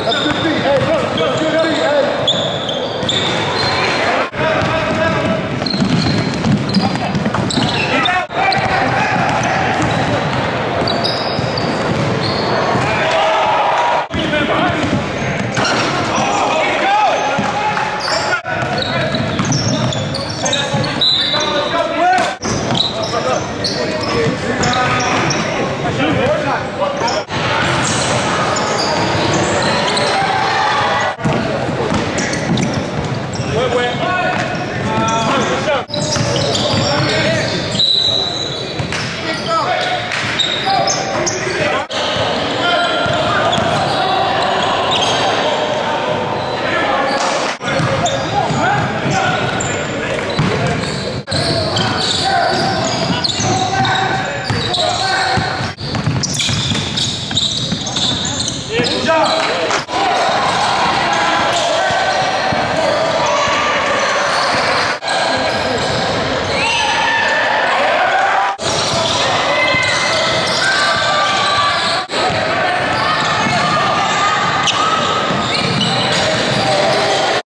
Let's go.